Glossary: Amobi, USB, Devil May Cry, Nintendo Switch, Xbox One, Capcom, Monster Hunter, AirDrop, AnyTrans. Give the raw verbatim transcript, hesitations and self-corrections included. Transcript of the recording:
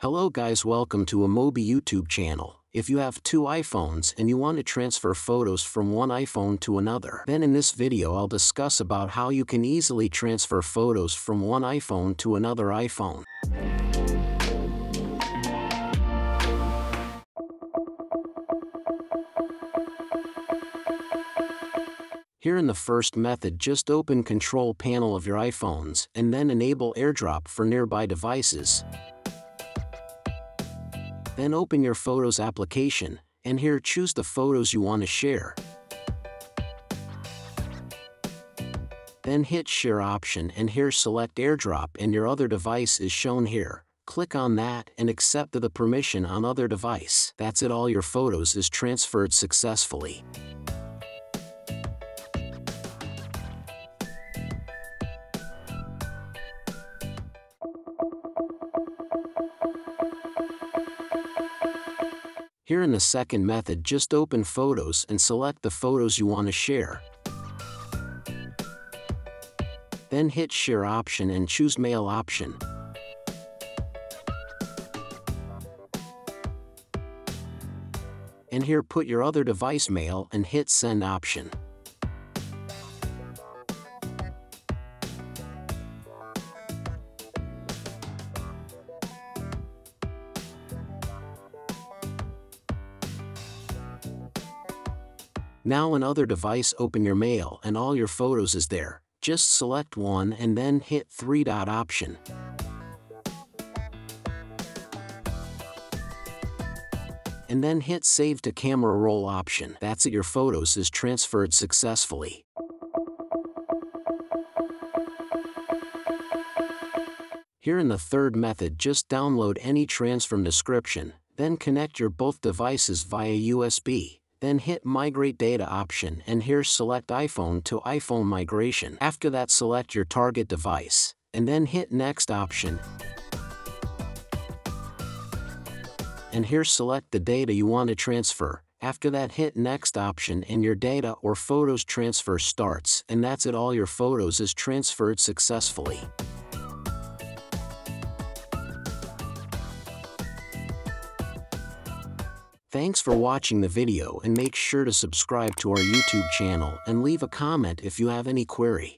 Hello guys, welcome to Amobi YouTube channel. If you have two iPhones and you want to transfer photos from one iPhone to another, then in this video I'll discuss about how you can easily transfer photos from one iPhone to another iPhone. Here in the first method, just open control panel of your iPhones and then enable AirDrop for nearby devices. Then open your Photos application, and here choose the photos you want to share. Then hit Share option and here select AirDrop and your other device is shown here. Click on that and accept the permission on other device. That's it, all your photos is transferred successfully. Here in the second method, just open Photos and select the photos you want to share. Then hit Share option and choose Mail option. And here put your other device Mail and hit Send option. Now on other device open your mail and all your photos is there. Just select one and then hit three dot option. And then hit save to camera roll option. That's it, your photos is transferred successfully. Here in the third method, just download AnyTrans from description, then connect your both devices via U S B. Then hit Migrate Data option and here select iPhone to iPhone migration. After that select your target device, and then hit Next option. And here select the data you want to transfer. After that hit Next option and your data or photos transfer starts, and that's it, all your photos is transferred successfully. Thanks for watching the video and make sure to subscribe to our YouTube channel and leave a comment if you have any query.